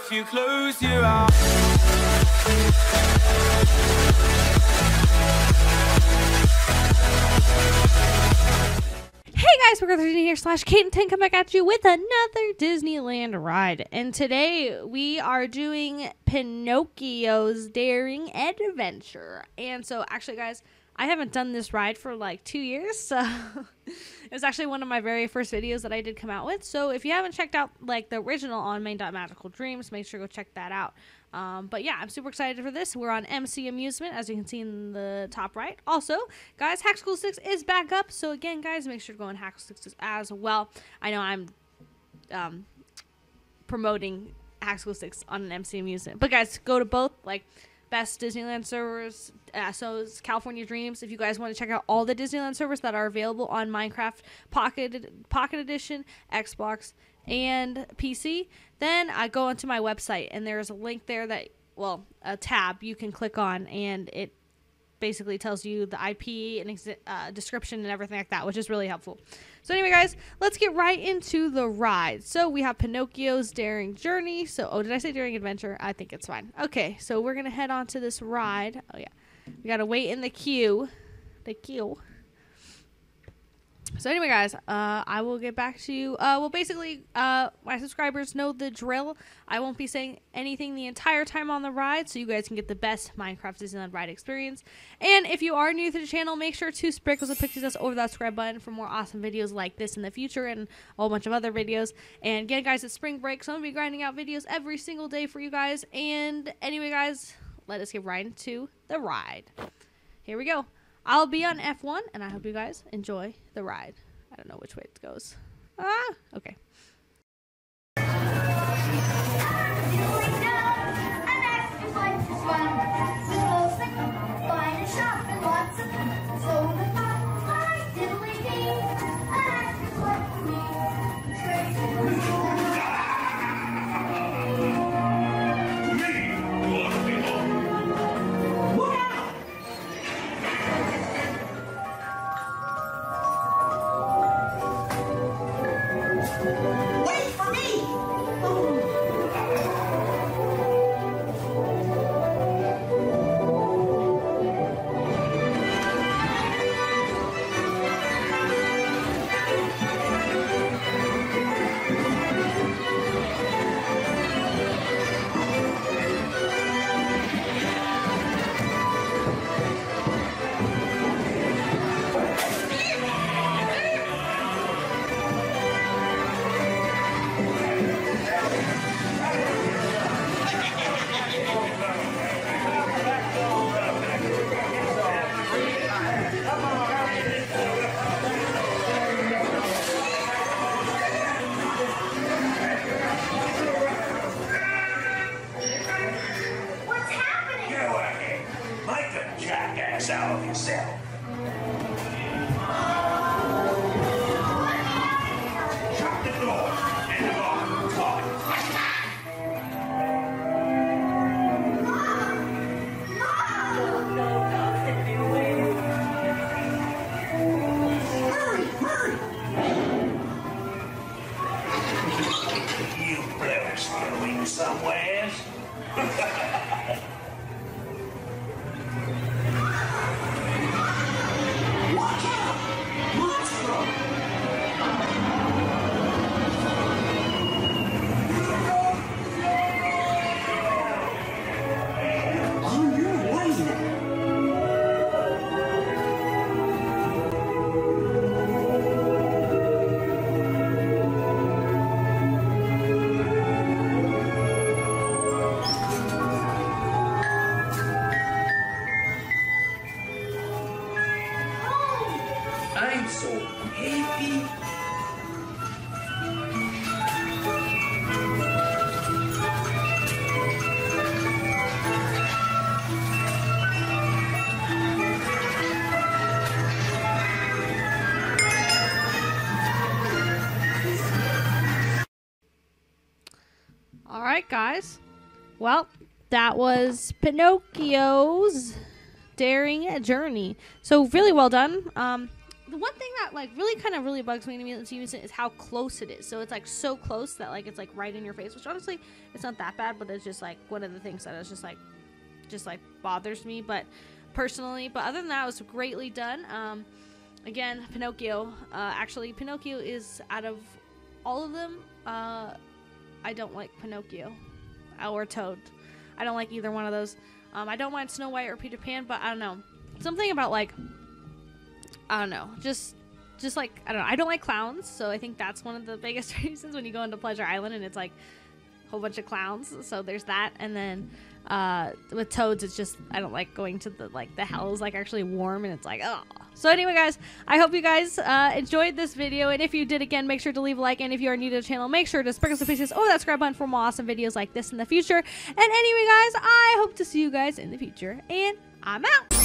if you close your eyes. Hey guys, we're Disney here / Kate and Tang coming at you with another Disneyland ride. And today we are doing Pinocchio's Daring Adventure. And so actually guys, I haven't done this ride for like 2 years, so it was actually one of my very first videos that I did come out with. So if you haven't checked out like the original on main.magicaldreams, make sure to go check that out. But yeah, I'm super excited for this. We're on MC Amusement, as you can see in the top right. Also, guys, Hack School 6 is back up. So again, guys, make sure to go on Hack School 6 as well. I know I'm promoting Hack School 6 on an MC Amusement, but guys, go to both, like, best Disneyland servers, so is California Dreams. If you guys want to check out all the Disneyland servers that are available on Minecraft Pocket Edition, Xbox, and PC, then I go onto my website and there's a link there that, well, a tab you can click on, and it basically tells you the IP and description and everything like that, which is really helpful. So anyway, guys, let's get right into the ride. So we have Pinocchio's Daring Journey. So, oh, did I say Daring Adventure? I think it's fine. Okay, so we're going to head on to this ride. Oh, yeah. We got to wait in the queue. So anyway, guys, I will get back to you. Well, basically, my subscribers know the drill. I won't be saying anything the entire time on the ride, so you guys can get the best Minecraft Disneyland ride experience. And if you are new to the channel, make sure to sprinkle some pixies dust over that subscribe button for more awesome videos like this in the future and a whole bunch of other videos. And again, guys, it's spring break, so I'm going to be grinding out videos every single day for you guys. And anyway, guys, let us get right into the ride. Here we go. I'll be on F1, and I hope you guys enjoy the ride. I don't know which way it goes. Ah, okay. Out of yourself. Shut the door and the lock. Talk. Hurry! You blows going somewhere. I'm so happy. All right, guys. Well, that was Pinocchio's Daring Journey. So really well done. the one thing that like really kind of really bugs me to me is how close it is. So it's like so close that like it's like right in your face, which honestly it's not that bad, but it's just like one of the things that is just like bothers me, but personally. But other than that, it was greatly done. Again, Pinocchio. Actually, Pinocchio is out of all of them. I don't like Pinocchio or Toad. I don't like either one of those. I don't mind Snow White or Peter Pan, but I don't know. Something about like, I don't know, just like, I don't know. I don't like clowns, so I think that's one of the biggest reasons when you go into Pleasure Island and it's like a whole bunch of clowns. So there's that. And then with Toads, it's just, I don't like going to the, like the hell is like actually warm and it's like, oh. So anyway, guys, I hope you guys enjoyed this video. And if you did, again, make sure to leave a like. And if you are new to the channel, make sure to sprinkle some pieces or that subscribe button for more awesome videos like this in the future. And anyway, guys, I hope to see you guys in the future. And I'm out.